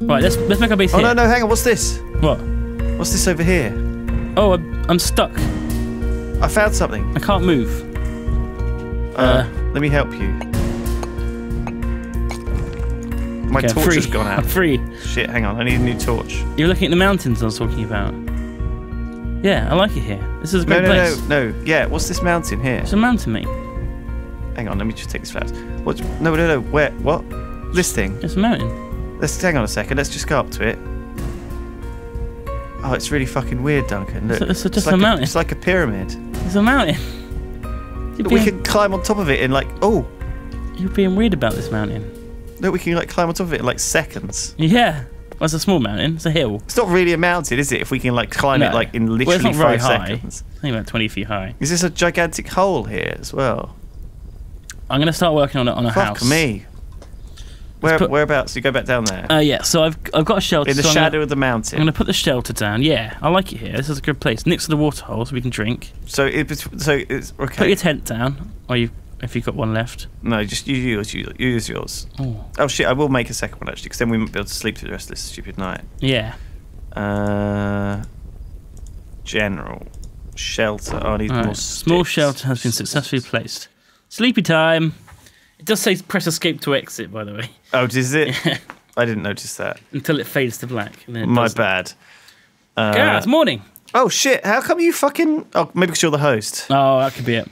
Right, let's make our base here. Oh, no, no, hang on. What's this? What? What's this over here? Oh, I'm stuck. I found something. I can't move. Let me help you. My torch has gone out. I'm free. Shit, hang on. I need a new torch. You're looking at the mountains I was talking about. Yeah, I like it here. This is a great place. No. Yeah, what's this mountain here? It's a mountain, mate. Hang on, let me just take this first. What? No, no, no. Where? What? This thing. It's a mountain. Let's hang on a second. Let's just go up to it. Oh, it's really fucking weird, Duncan. Look, it's just like a mountain. It's like a pyramid. It's a mountain. Look, we can climb on top of it in like You're being weird about this mountain. No, we can like climb on top of it in like seconds. Yeah. Well, it's a small mountain. It's a hill. It's not really a mountain, is it? If we can like climb it like in literally 5 seconds. I think about 20 feet high. Is this a gigantic hole here as well? I'm gonna start working on it on a house. Fuck me. Whereabouts? You go back down there. Yeah. So I've got a shelter in the shadow of the mountain. I'm gonna put the shelter down. Yeah, I like it here. This is a good place. Next to the water hole, so we can drink. So it's okay. Put your tent down, or if you've got one left. No, just use yours. Oh shit! I will make a second one actually, because then we won't be able to sleep through the rest of this stupid night. Yeah. General shelter. Oh, I need more sticks. Small shelter has been successfully placed. Sleepy time. It does say press escape to exit, by the way. Oh, does it? Yeah. I didn't notice that. Until it fades to black. And then it My bad. Yeah, it's morning. Oh, shit. How come you fucking... Oh, maybe because you're the host. Oh, that could be it.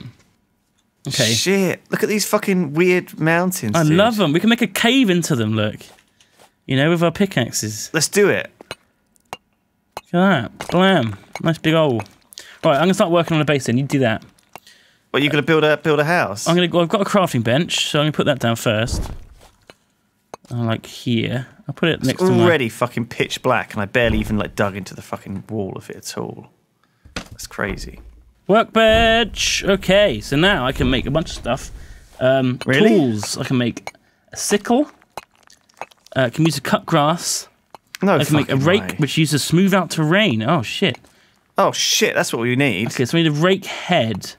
Okay. Shit. Look at these fucking weird mountains, dude. I love them. We can make a cave into them, look. You know, with our pickaxes. Let's do it. Look at that. Blam. Nice big hole. All right, I'm going to start working on a base then. You do that. Well, you're gonna build a house. I've got a crafting bench, so I'm gonna put that down first. Like here, I'll put it next to my... It's already fucking pitch black, and I barely even like dug into the fucking wall of it at all. That's crazy. Workbench. Okay, so now I can make a bunch of stuff. Really? Tools. I can make a sickle. I can use to cut grass. No. I can make a rake, which uses smooth out terrain. Oh shit. Oh shit. That's what we need. Okay, so we need a rake head.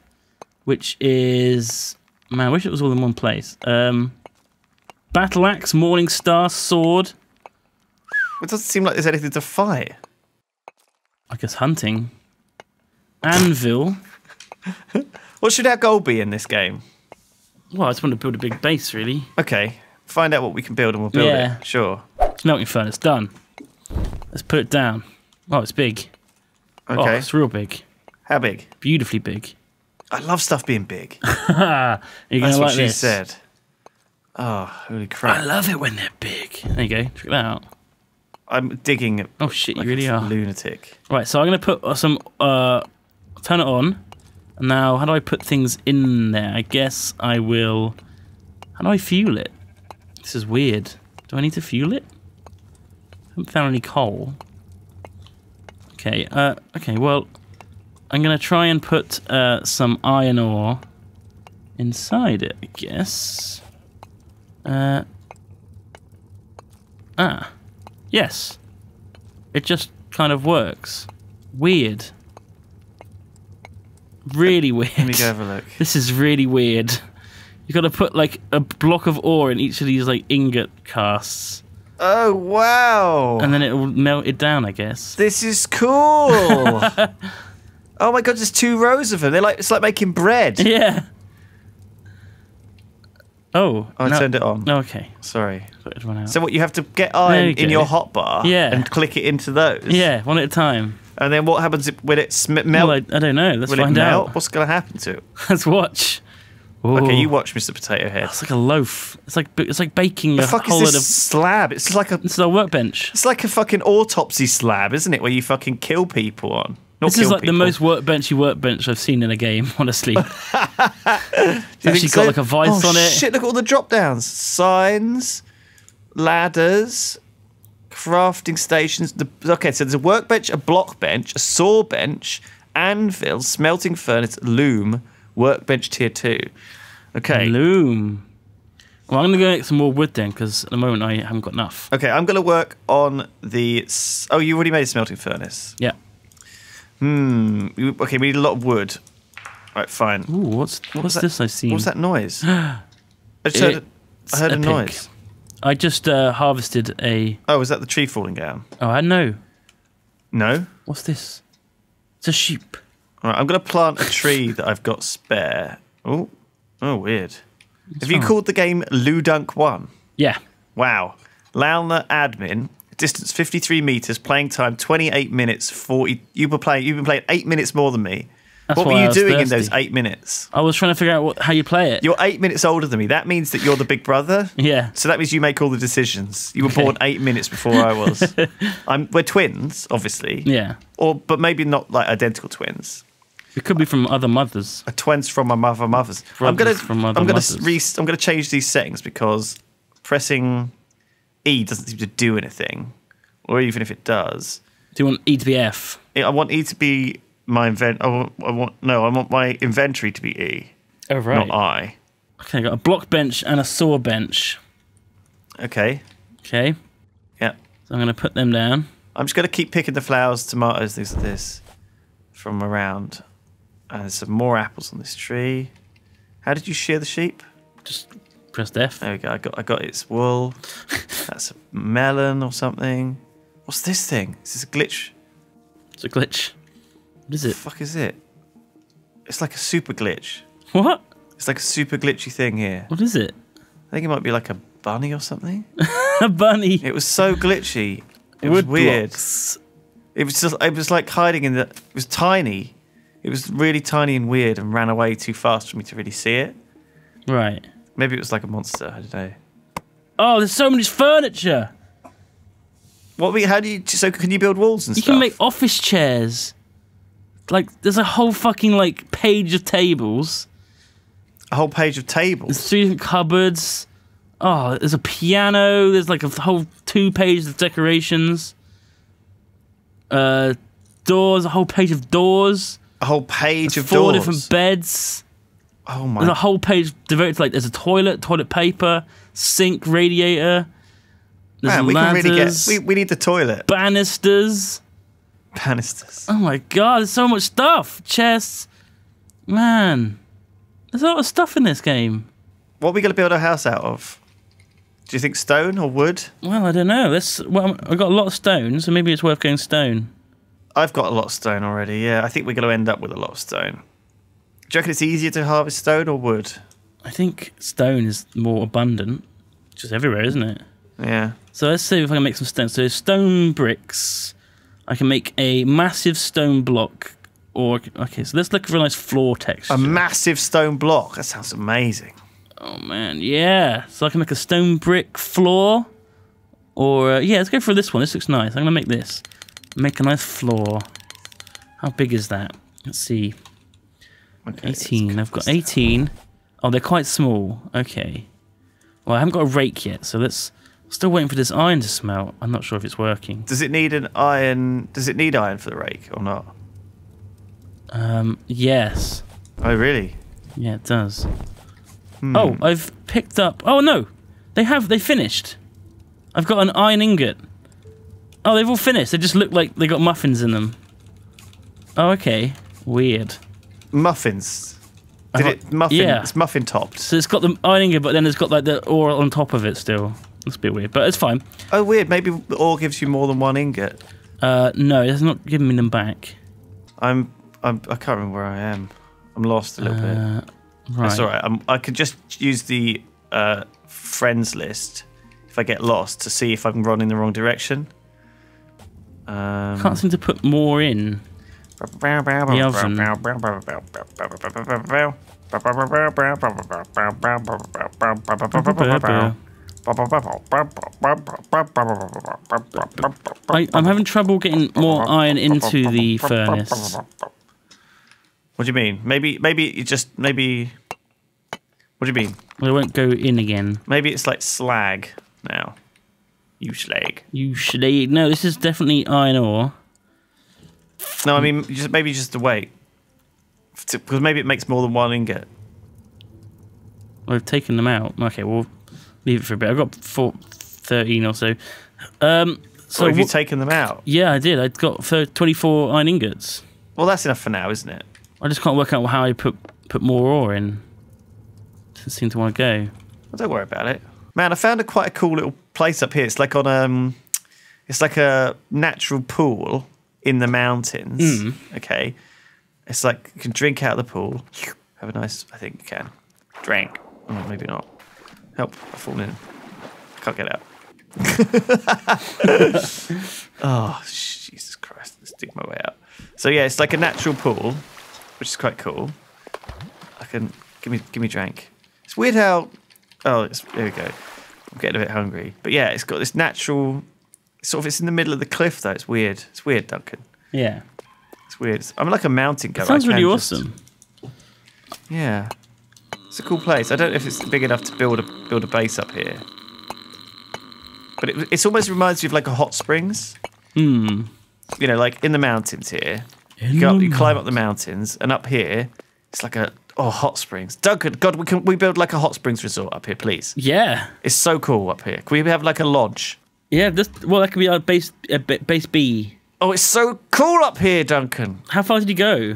Which is... Man, I wish it was all in one place. Battle axe, morning star, sword. It doesn't seem like there's anything to fight. I guess hunting. Anvil. What should our goal be in this game? Well, I just want to build a big base, really. Okay. Find out what we can build and we'll build it. Sure. Melting furnace, done. Let's put it down. Oh, it's big. Okay. Oh, it's real big. How big? Beautifully big. I love stuff being big. That's what she said. Oh, holy crap. I love it when they're big. There you go. Check that out. I'm digging. Oh, shit, you really are. Lunatic. Right, so I'm going to put some... turn it on. Now, how do I put things in there? I guess I will... How do I fuel it? This is weird. Do I need to fuel it? I haven't found any coal. Okay, okay, well... I'm going to try and put some iron ore inside it, I guess. Yes. It just kind of works. Weird. Really weird. Let me go have a look. This is really weird. You've got to put, like, a block of ore in each of these, like, ingot casts. Oh, wow. And then it will melt it down, I guess. This is cool. Oh my god, there's 2 rows of them. They're like, it's like making bread. Yeah. Oh. I turned it on. Okay. Sorry. So what, you have to get iron in your hotbar and click it into those? Yeah, one at a time. And then what happens when it melt? Well, I don't know. Let's find out. What's going to happen to it? Let's watch. Ooh. Okay, you watch, Mr. Potato Head. Oh, it's like a loaf. It's like baking the fuck is this slab? It's like a... It's a workbench. It's like a fucking autopsy slab, isn't it? Where you fucking kill people on. This is like the most workbenchy workbench I've seen in a game, honestly. It's actually got like a vice on it. Shit, look at all the drop downs. Signs, ladders, crafting stations. Okay, so there's a workbench, a block bench, a saw bench, anvil, smelting furnace, loom, workbench tier 2. Okay. Loom. Well, I'm going to go get some more wood then, because at the moment I haven't got enough. Okay, I'm going to work on the... Oh, you already made a smelting furnace. Yeah. Okay, we need a lot of wood. Right, fine. Ooh, what's this I see? What's that noise? I heard a noise. I just harvested a... Oh, is that the tree falling down? Oh, I know. No? What's this? It's a sheep. All right, I'm going to plant a tree that I've got spare. Oh, oh, weird. That's Have you called the game Ludunk One? Yeah. Wow. Launa admin, distance 53 meters, playing time 28 minutes 40. You've been playing 8 minutes more than me. That's what were you doing in those 8 minutes? I was trying to figure out how you play it. You're 8 minutes older than me. That means that you're the big brother. Yeah. So that means you make all the decisions. You were born 8 minutes before I was. We're twins, obviously. Yeah. But maybe not like identical twins. It could be from other mothers. A twins from my mothers. I'm gonna change these settings because pressing E doesn't seem to do anything, or even if it does. Do you want E to be F? I want E to be. I want my inventory to be E. Oh, right. Not I. Okay, I got a block bench and a saw bench. Okay. Okay. Yeah. So I'm going to put them down. I'm just going to keep picking the flowers, tomatoes, things like this from around. And there's some more apples on this tree. How did you shear the sheep? Just pressed F. There we go. I got its wool. That's a melon or something. What's this thing? Is this a glitch? It's a glitch. What is it? The fuck is it? It's like a super glitch. What? It's like a super glitchy thing here. What is it? I think it might be like a bunny or something. A bunny. It was so glitchy. It was weird. Blocks. It was like hiding in the. It was tiny. It was really tiny and weird, and ran away too fast for me to really see it. Right. Maybe it was like a monster. I don't know. Oh, there's so much furniture. How do you? So can you build walls and stuff? You can make office chairs. Like, there's a whole fucking, like, page of tables. A whole page of tables? There's 3 different cupboards. Oh, there's a piano. There's, like, a whole 2 pages of decorations. Doors. A whole page of doors. A whole page of doors? 4 different beds. Oh, my. There's a whole page devoted to, like, there's a toilet, toilet paper, sink, radiator. There's ladders. Man, we can really get... We need the toilet. Banisters. Canisters. Oh my god, there's so much stuff. Chests. Man. There's a lot of stuff in this game. What are we going to build our house out of? Do you think stone or wood? Well, I don't know. I've got a lot of stone, so maybe it's worth going stone. I've got a lot of stone already, yeah. I think we're going to end up with a lot of stone. Do you reckon it's easier to harvest stone or wood? I think stone is more abundant. It's just everywhere, isn't it? Yeah. So let's see if I can make some stone. So stone bricks... I can make a massive stone block, or okay. So let's look for a nice floor texture. A massive stone block. That sounds amazing. Oh man, yeah. So I can make a stone brick floor, or yeah. Let's go for this one. This looks nice. I'm gonna make this. Make a nice floor. How big is that? Let's see. Okay, 18. I've got 18. Oh, they're quite small. Okay. Well, I haven't got a rake yet, so let's. Still waiting for this iron to smelt. I'm not sure if it's working. Does it need an iron? Does it need iron for the rake or not? Yes. Oh, really? Yeah, it does. Hmm. Oh, I've picked up. Oh no, they finished. I've got an iron ingot. Oh, they've all finished. They just look like they got muffins in them. Oh, okay. Weird. Muffins. Yeah. It's muffin topped. So it's got the iron ingot, but then it's got like the ore on top of it still. It's a bit weird, but it's fine. Oh, weird. Maybe the ore gives you more than 1 ingot. No, it's not giving me them back. I can't remember where I am. I'm lost a little bit. Right. That's all right. I could just use the friends list if I get lost to see if I'm running the wrong direction. Can't seem to put more in. The oven. I'm having trouble getting more iron into the furnace. What do you mean? Maybe. What do you mean? Well, it won't go in again. Maybe it's like slag now. You slag. You slag. No, this is definitely iron ore. No, I mean maybe just the weight, because maybe it makes more than 1 ingot. I've taken them out. Okay, well. Leave it for a bit. I've got 13 or so. So have you taken them out? Yeah, I did. I got 24 iron ingots. Well, that's enough for now, isn't it? I just can't work out how I put more ore in. Doesn't seem to want to go. Well, don't worry about it. Man, I found quite a cool little place up here. It's like on it's like a natural pool in the mountains. Mm. Okay, it's like you can drink out of the pool. Have a nice, I think you can drink. Oh, maybe not. Help! I've fallen in. Can't get out. Oh, Jesus Christ! Let's dig my way out. So yeah, it's like a natural pool, which is quite cool. I can give me drink. It's weird how. Oh, there we go. I'm getting a bit hungry, but yeah, it's got this natural. Sort of, it's in the middle of the cliff though. It's weird. It's weird, Duncan. Yeah, it's weird. I'm like a mountain goat. Sounds really awesome. Yeah, it's a cool place. I don't know if it's big enough to build a base up here, but it almost reminds me of like a hot springs. Hmm. You know, like in the mountains here. You climb up the mountains, and up here, it's like a. Oh, hot springs. Duncan, God, we build like a hot springs resort up here, please? Yeah. It's so cool up here. Can we have like a lodge? Yeah, well, that could be our base B. Oh, it's so cool up here, Duncan. How far did you go?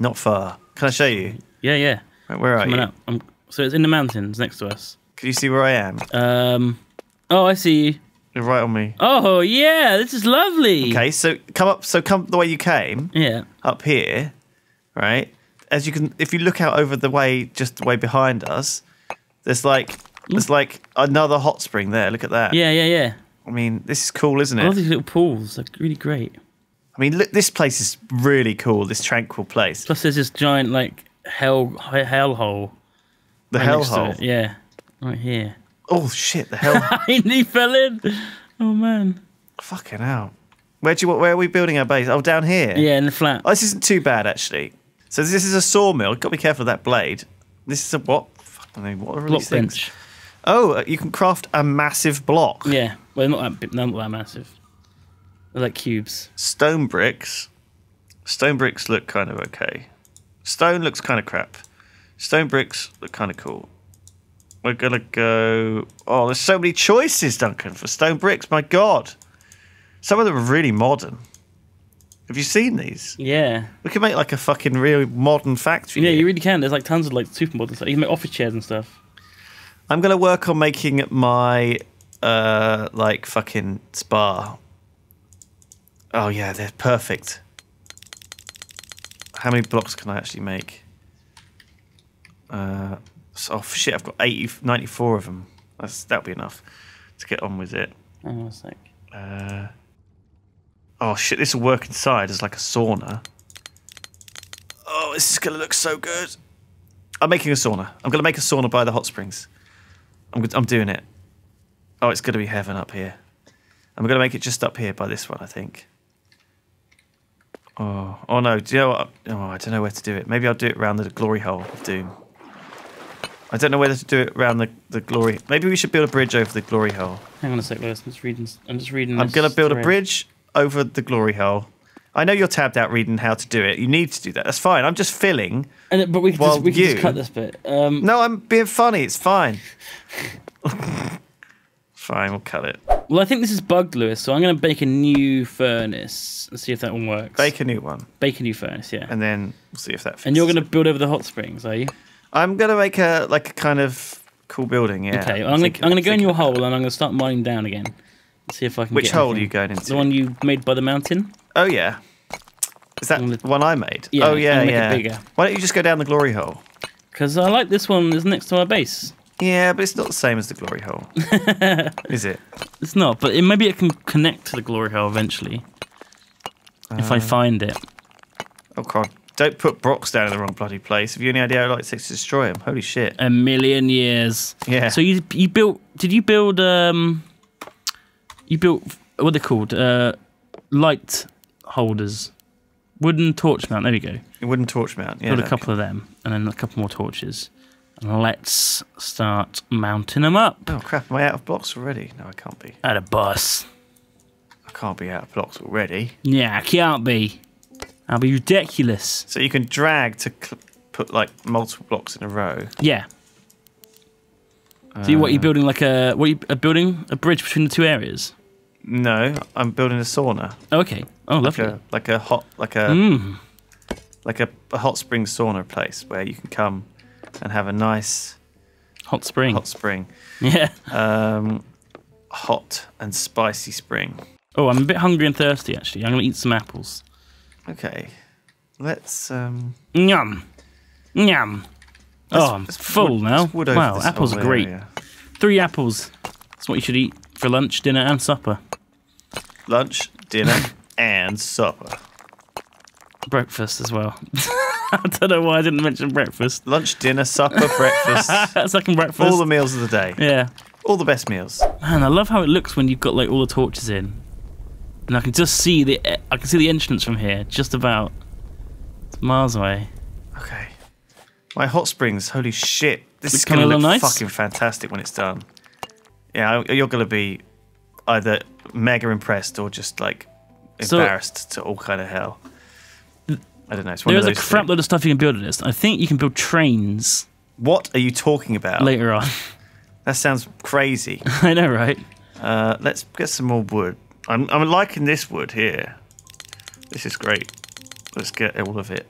Not far. Can I show you? Yeah, yeah. Right, where are you? So it's in the mountains next to us. Can you see where I am? Oh, I see you. You're right on me. Oh, yeah, this is lovely. Okay, so come the way you came. Yeah. Up here, right? As you can, if you look out over the way, just the way behind us, there's like another hot spring there. Look at that. Yeah, yeah, yeah. I mean, this is cool, isn't it? All these little pools are really great. I mean, look, this place is really cool. This tranquil place. Plus, there's this giant like hell hole. The hell hole. Yeah, right here. Oh shit, the hell. He fell in. Oh man. Fucking hell. Where are we building our base? Oh, down here. Yeah, in the flat. Oh, this isn't too bad actually. So this is a sawmill. Got to be careful of that blade. This is a what? Fucking I mean, what are these things? Bench. Oh, you can craft a massive block. Yeah, well, not that massive. They're like cubes. Stone bricks. Stone bricks look kind of okay. Stone looks kind of crap. Stone bricks look kind of cool. We're gonna go. Oh, there's so many choices, Duncan, for stone bricks. My God, some of them are really modern. Have you seen these? Yeah. We can make like a fucking real modern factory. Yeah, here. You really can. There's like tons of like super modern stuff. You can make office chairs and stuff. I'm going to work on making my like fucking spa. Oh yeah, they're perfect. How many blocks can I actually make? Oh shit, I've got 94 of them. That'll be enough to get on with it. Hang on a sec. Oh shit, this will work inside as like a sauna. Oh, this is gonna look so good. I'm making a sauna. I'm gonna make a sauna by the hot springs. I'm doing it. Oh, it's gonna be heaven up here. I'm gonna make it just up here by this one, I think. Oh no, do you know what? Oh, I don't know where to do it. Maybe I'll do it around the glory hole of doom. I don't know whether to do it around the glory. Maybe we should build a bridge over the glory hole. Hang on a sec, Lewis. I'm just reading. I'm gonna build a bridge over the glory hole. I know you're tabbed out reading how to do it. You need to do that. That's fine. I'm just filling. But we can just cut this bit. No, I'm being funny. It's fine. Fine, we'll cut it. Well, I think this is bugged, Lewis, so I'm going to bake a new furnace and see if that one works. Bake a new one. Bake a new furnace, yeah. And then we'll see if that fits. And you're going to build over the hot springs, are you? I'm going to make a like a kind of cool building, yeah. Okay, well, I'm going to go in your hole and I'm going to start mining down again. See if I can. Which hole are you going into? The one you made by the mountain. Oh yeah, is that the one I made? Yeah, oh yeah, yeah. Bigger. Why don't you just go down the glory hole? Because I like this one. That's next to my base. Yeah, but it's not the same as the glory hole, is it? It's not, but maybe it can connect to the glory hole eventually if I find it. Oh God! Don't put blocks down in the wrong bloody place. Have you any idea how long it takes to destroy them? Holy shit! A million years. Yeah. So you built? Did you build? You built, what are they called, light holders, wooden torch mount, there we go. A wooden torch mount, yeah. Built a couple of them, and then a couple more torches. And let's start mounting them up. Oh crap, am I out of blocks already? No, I can't be. Out of bus. I can't be out of blocks already. Yeah, I can't be. I'll be ridiculous. So you can drag to put like multiple blocks in a row. Yeah. So what, you're building like a bridge between the two areas? No, I'm building a sauna. Oh, okay. Oh, lovely. Like a hot spring sauna place where you can come and have a nice Hot spring. Hot spring. Yeah. Hot and spicy spring. Oh, I'm a bit hungry and thirsty, actually. I'm going to eat some apples. Okay. Let's... Yum. Yum. Oh, I'm full now. Wow, apples are great. 3 apples. That's what you should eat for lunch, dinner, and supper. Lunch, dinner, and supper. Breakfast as well. I don't know why I didn't mention breakfast. Lunch, dinner, supper, breakfast. Second breakfast. All the meals of the day. Yeah. All the best meals. Man, I love how it looks when you've got like all the torches in, and I can just see the entrance from here, just about. It's miles away. Okay. My hot springs. Holy shit! This is gonna look fucking fantastic when it's done. Yeah, you're gonna be either mega impressed or just like embarrassed to all kind of hell. I don't know. It's one of those. There's a crap load of stuff you can build in this. I think you can build trains. What are you talking about? Later on. That sounds crazy. I know, right? Let's get some more wood. I'm liking this wood here. This is great. Let's get all of it.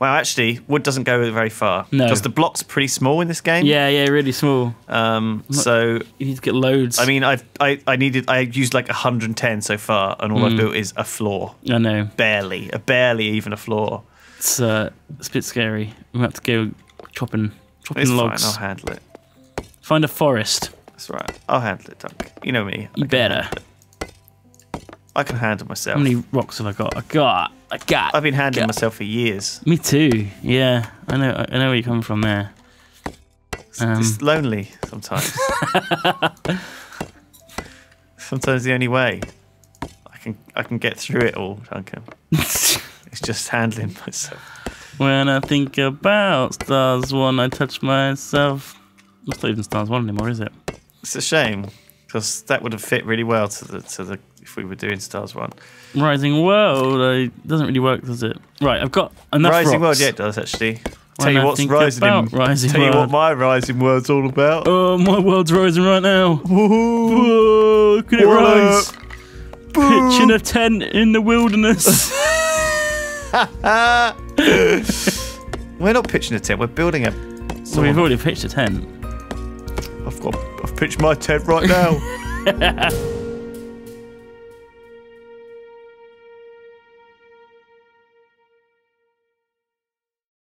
Wow, actually, wood doesn't go very far. No. Because the blocks are pretty small in this game. Yeah, yeah, really small. So you need to get loads. I mean, I used like 110 so far, and all I've built is a floor. I know. Barely even a floor. It's a bit scary. We have to go chopping logs. Fine, I'll handle it. Find a forest. That's right. I'll handle it, Dunk. You know me. You better. I can handle myself. How many rocks have I got? I've been handling myself for years. Me too. Yeah, I know where you come from there. It's lonely sometimes. Sometimes the only way I can get through it all, Duncan. It's just handling myself. When I think about Stars 1, I touch myself. It's not even Stars 1 anymore, is it? It's a shame. Because that would have fit really well to the if we were doing Stars 1. Rising World doesn't really work, does it? Right, I've got enough Rising rocks. World, yeah, it does actually. Tell you what my Rising World's all about. Oh, my world's rising right now. Whoa, can it rise? Pitching a tent in the wilderness. We're not pitching a tent. We're building a. So we've already pitched a tent. I've pitched my tent right now.